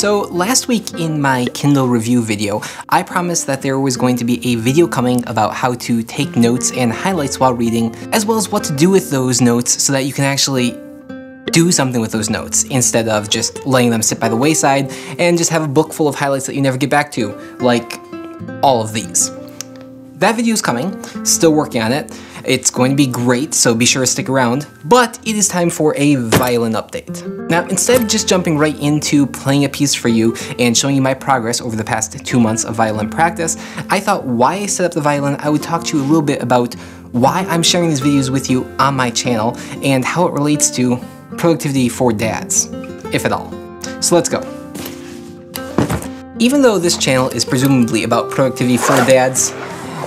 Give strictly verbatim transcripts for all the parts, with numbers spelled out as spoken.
So last week in my Kindle review video, I promised that there was going to be a video coming about how to take notes and highlights while reading, as well as what to do with those notes so that you can actually do something with those notes instead of just letting them sit by the wayside and just have a book full of highlights that you never get back to, like all of these. That video is coming, still working on it. It's going to be great, so be sure to stick around, but it is time for a violin update. Now, instead of just jumping right into playing a piece for you and showing you my progress over the past two months of violin practice, I thought while I set up the violin, I would talk to you a little bit about why I'm sharing these videos with you on my channel and how it relates to productivity for dads, if at all. So let's go. Even though this channel is presumably about productivity for dads,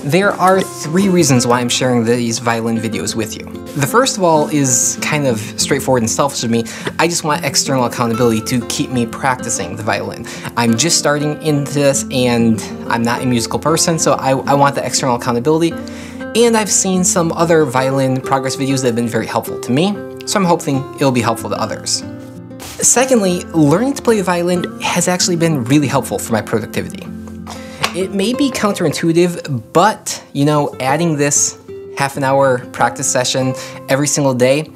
there are three reasons why I'm sharing these violin videos with you. The first of all is kind of straightforward and selfish of me. I just want external accountability to keep me practicing the violin. I'm just starting into this and I'm not a musical person, so I, I want the external accountability. And I've seen some other violin progress videos that have been very helpful to me, so I'm hoping it'll be helpful to others. Secondly, learning to play the violin has actually been really helpful for my productivity. It may be counterintuitive, but, you know, adding this half an hour practice session every single day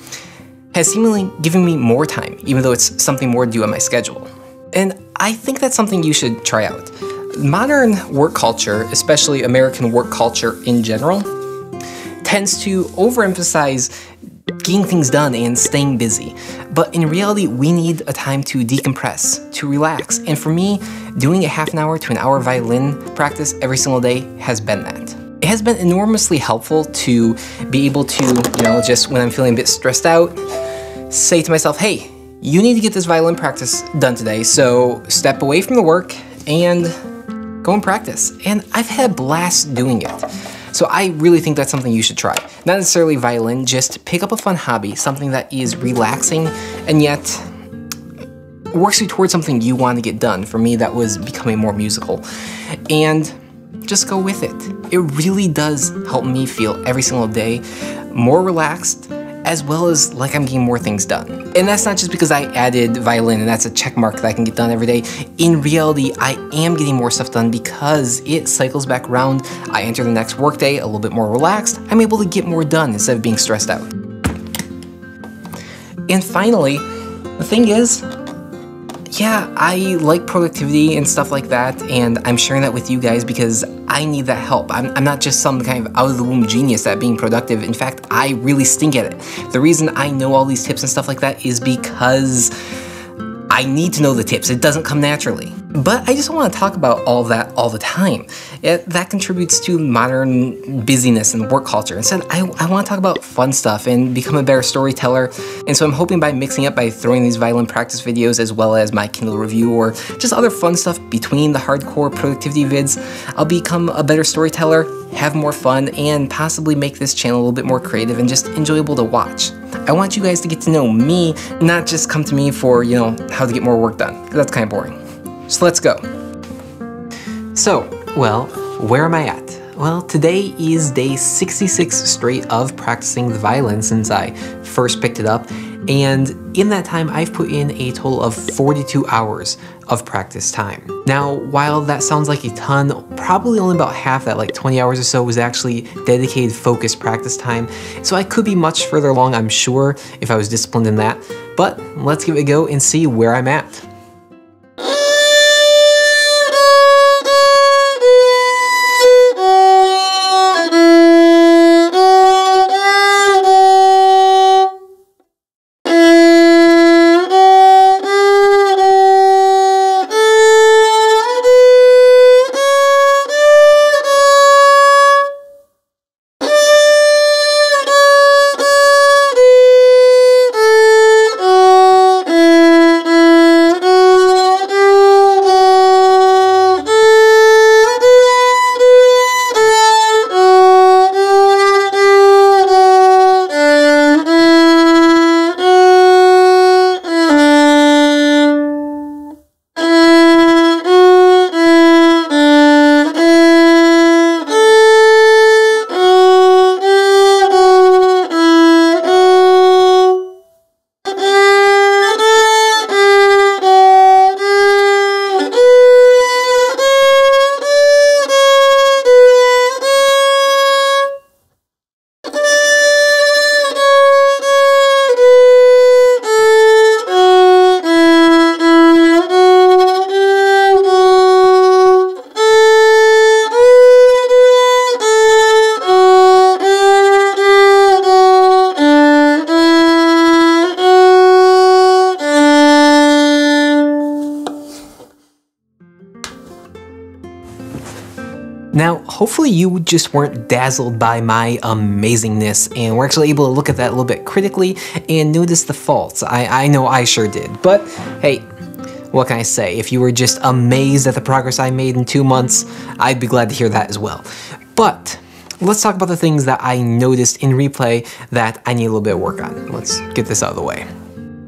has seemingly given me more time, even though it's something more due on my schedule. And I think that's something you should try out. Modern work culture, especially American work culture in general, tends to overemphasize getting things done and staying busy. But in reality, we need a time to decompress, to relax. And for me, doing a half an hour to an hour violin practice every single day has been that. It has been enormously helpful to be able to, you know, just when I'm feeling a bit stressed out, say to myself, hey, you need to get this violin practice done today. So step away from the work and go and practice. And I've had a blast doing it. So I really think that's something you should try. Not necessarily violin, just pick up a fun hobby, something that is relaxing and yet works you towards something you want to get done. For me, that was becoming more musical. And just go with it. It really does help me feel every single day more relaxed, as well as like I'm getting more things done. And that's not just because I added violin and that's a check mark that I can get done every day. In reality, I am getting more stuff done because it cycles back around. I enter the next workday a little bit more relaxed. I'm able to get more done instead of being stressed out. And finally, the thing is, yeah, I like productivity and stuff like that, and I'm sharing that with you guys because I need that help. I'm, I'm not just some kind of out-of-the-womb genius at being productive. In fact, I really stink at it. The reason I know all these tips and stuff like that is because I need to know the tips. It doesn't come naturally. But I just want to talk about all that all the time. It, that contributes to modern busyness and work culture. Instead, I, I want to talk about fun stuff and become a better storyteller. And so I'm hoping by mixing up, by throwing these violin practice videos as well as my Kindle review or just other fun stuff between the hardcore productivity vids, I'll become a better storyteller, have more fun, and possibly make this channel a little bit more creative and just enjoyable to watch. I want you guys to get to know me, not just come to me for, you know, how to get more work done, because that's kind of boring. So let's go. So, well, where am I at? Well, today is day sixty-six straight of practicing the violin since I first picked it up, and in that time I've put in a total of forty-two hours of practice time. Now, while that sounds like a ton, probably only about half that, like twenty hours or so, was actually dedicated focused practice time, so I could be much further along, I'm sure, if I was disciplined in that, but let's give it a go and see where I'm at. Now, hopefully you just weren't dazzled by my amazingness and were actually able to look at that a little bit critically and notice the faults. I, I know I sure did, but hey, what can I say? If you were just amazed at the progress I made in two months, I'd be glad to hear that as well. But let's talk about the things that I noticed in replay that I need a little bit of work on. Let's get this out of the way.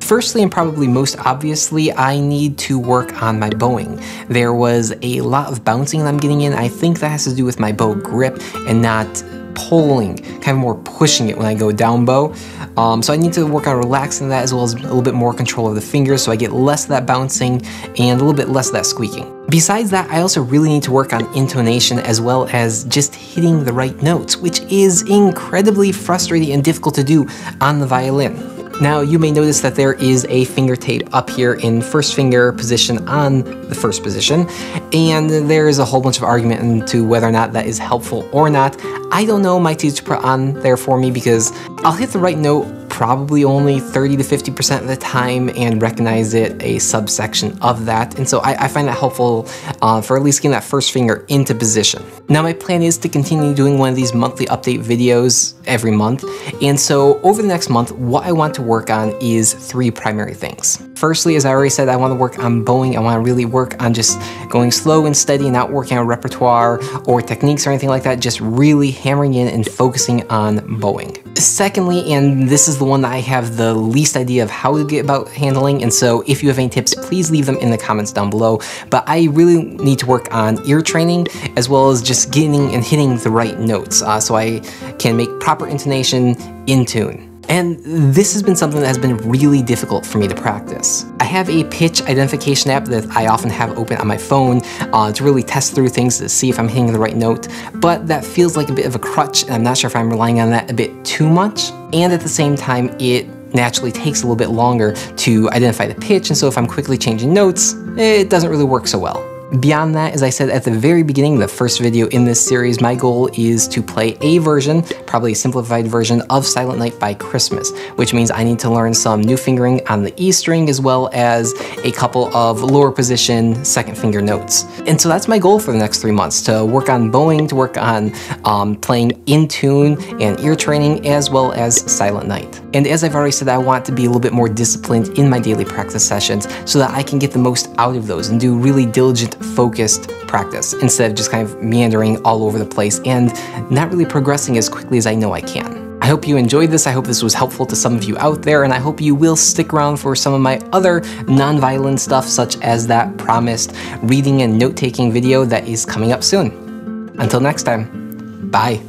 Firstly, and probably most obviously, I need to work on my bowing. There was a lot of bouncing that I'm getting in. I think that has to do with my bow grip and not pulling, kind of more pushing it when I go down bow. Um, so I need to work on relaxing that as well as a little bit more control of the fingers so I get less of that bouncing and a little bit less of that squeaking. Besides that, I also really need to work on intonation as well as just hitting the right notes, which is incredibly frustrating and difficult to do on the violin. Now, you may notice that there is a finger tape up here in first finger position on the first position, and there is a whole bunch of argument into whether or not that is helpful or not. I don't know, my teacher put on there for me because I'll hit the right note probably only thirty to fifty percent of the time and recognize it a subsection of that. And so I, I find that helpful uh, for at least getting that first finger into position. Now my plan is to continue doing one of these monthly update videos every month. And so over the next month, what I want to work on is three primary things. Firstly, as I already said, I want to work on bowing. I want to really work on just going slow and steady, not working on repertoire or techniques or anything like that, just really hammering in and focusing on bowing. Secondly, and this is the one that I have the least idea of how to get about handling, and so if you have any tips, please leave them in the comments down below, but I really need to work on ear training as well as just getting and hitting the right notes uh, so I can make proper intonation in tune. And this has been something that has been really difficult for me to practice. I have a pitch identification app that I often have open on my phone uh, to really test through things to see if I'm hitting the right note, but that feels like a bit of a crutch, and I'm not sure if I'm relying on that a bit too much. And at the same time, it naturally takes a little bit longer to identify the pitch, and so if I'm quickly changing notes, it doesn't really work so well. Beyond that, as I said at the very beginning, the first video in this series, my goal is to play a version, probably a simplified version, of Silent Night by Christmas, which means I need to learn some new fingering on the E string as well as a couple of lower position second finger notes. And so that's my goal for the next three months, to work on bowing, to work on um, playing in tune and ear training as well as Silent Night. And as I've already said, I want to be a little bit more disciplined in my daily practice sessions so that I can get the most out of those and do really diligent, focused practice instead of just kind of meandering all over the place and not really progressing as quickly as I know I can. I hope you enjoyed this. I hope this was helpful to some of you out there, and I hope you will stick around for some of my other non-violin stuff, such as that promised reading and note-taking video that is coming up soon. Until next time, bye.